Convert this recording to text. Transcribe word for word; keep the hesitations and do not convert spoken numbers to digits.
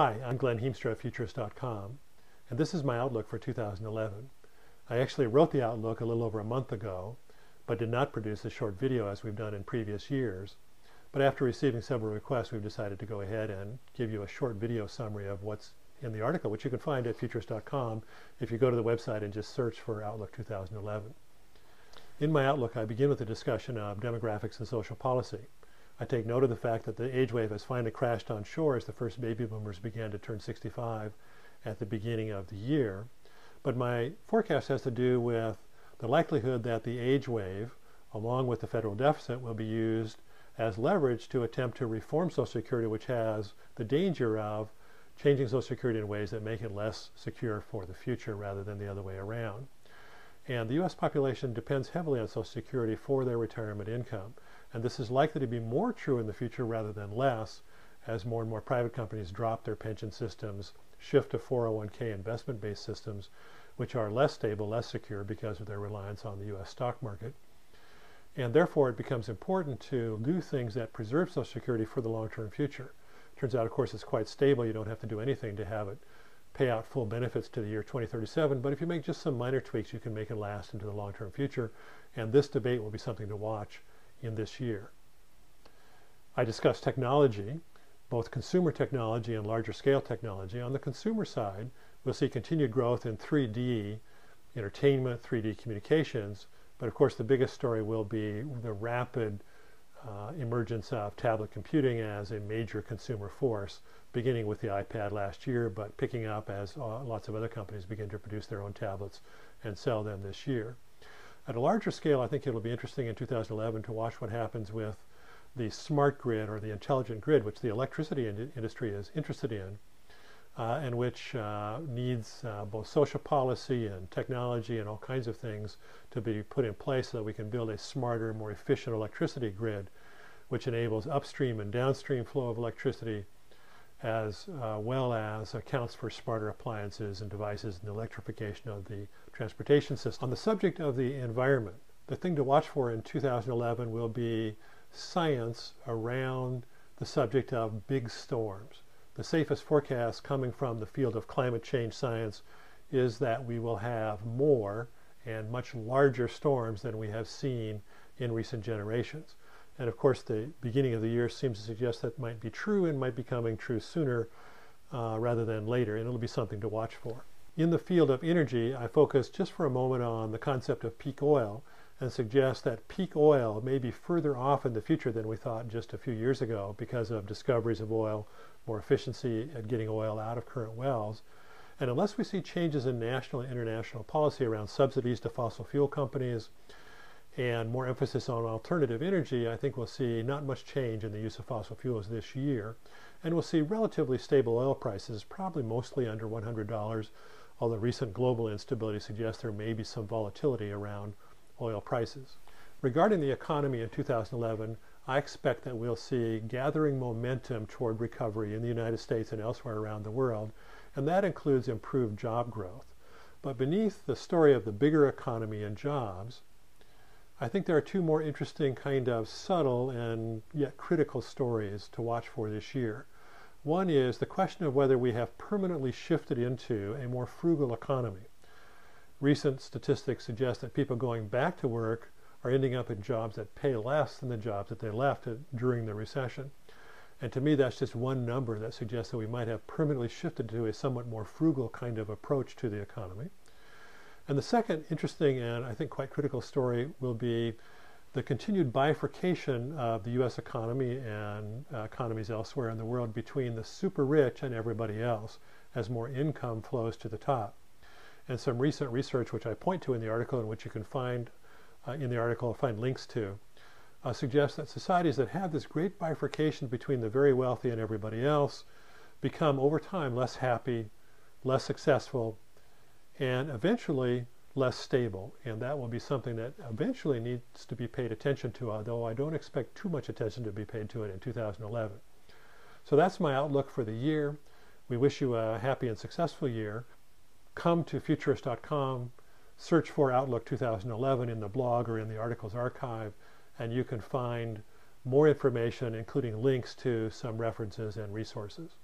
Hi, I'm Glen Hiemstra of futurist dot com, and this is my outlook for two thousand eleven. I actually wrote the outlook a little over a month ago, but did not produce a short video as we've done in previous years. But after receiving several requests, we've decided to go ahead and give you a short video summary of what's in the article, which you can find at futurist dot com if you go to the website and just search for Outlook two thousand eleven. In my outlook, I begin with a discussion of demographics and social policy. I take note of the fact that the age wave has finally crashed on shore as the first baby boomers began to turn sixty-five at the beginning of the year. But my forecast has to do with the likelihood that the age wave, along with the federal deficit, will be used as leverage to attempt to reform Social Security, which has the danger of changing Social Security in ways that make it less secure for the future rather than the other way around. And the U S population depends heavily on Social Security for their retirement income. And this is likely to be more true in the future rather than less, as more and more private companies drop their pension systems, shift to four oh one k investment-based systems, which are less stable, less secure because of their reliance on the U S stock market. And therefore, it becomes important to do things that preserve Social Security for the long-term future. Turns out, of course, it's quite stable. You don't have to do anything to have it pay out full benefits to the year twenty thirty-seven, but if you make just some minor tweaks, you can make it last into the long-term future, and this debate will be something to watch in this year. I discuss technology, both consumer technology and larger-scale technology. On the consumer side, we'll see continued growth in three D entertainment, three D communications, but of course the biggest story will be the rapid Uh, emergence of tablet computing as a major consumer force, beginning with the iPad last year, but picking up as uh, lots of other companies begin to produce their own tablets and sell them this year. At a larger scale, I think it'll be interesting in two thousand eleven to watch what happens with the smart grid, or the intelligent grid, which the electricity in industry is interested in, uh, and which uh, needs uh, both social policy and technology and all kinds of things to be put in place so that we can build a smarter, more efficient electricity grid, which enables upstream and downstream flow of electricity, as uh, well as accounts for smarter appliances and devices and the electrification of the transportation system. On the subject of the environment, the thing to watch for in two thousand eleven will be science around the subject of big storms. The safest forecast coming from the field of climate change science is that we will have more and much larger storms than we have seen in recent generations. And of course, the beginning of the year seems to suggest that might be true and might be coming true sooner uh, rather than later, and it'll be something to watch for. In the field of energy, I focus just for a moment on the concept of peak oil and suggest that peak oil may be further off in the future than we thought just a few years ago because of discoveries of oil, more efficiency at getting oil out of current wells. And unless we see changes in national and international policy around subsidies to fossil fuel companies and more emphasis on alternative energy, I think we'll see not much change in the use of fossil fuels this year. And we'll see relatively stable oil prices, probably mostly under one hundred dollars, although recent global instability suggests there may be some volatility around oil prices. Regarding the economy in two thousand eleven, I expect that we'll see gathering momentum toward recovery in the United States and elsewhere around the world, and that includes improved job growth. But beneath the story of the bigger economy and jobs, I think there are two more interesting, kind of subtle and yet critical stories to watch for this year. One is the question of whether we have permanently shifted into a more frugal economy. Recent statistics suggest that people going back to work are ending up in jobs that pay less than the jobs that they left during the recession. And to me, that's just one number that suggests that we might have permanently shifted to a somewhat more frugal kind of approach to the economy. And the second interesting and I think quite critical story will be the continued bifurcation of the U S economy and uh, economies elsewhere in the world between the super rich and everybody else as more income flows to the top. And some recent research, which I point to in the article and which you can find uh, in the article, find links to, Uh, suggests that societies that have this great bifurcation between the very wealthy and everybody else become over time less happy, less successful, and eventually less stable. And that will be something that eventually needs to be paid attention to, although I don't expect too much attention to be paid to it in two thousand eleven. So that's my outlook for the year. We wish you a happy and successful year. Come to futurist dot com, search for Outlook two thousand eleven in the blog or in the articles archive, and you can find more information, including links to some references and resources.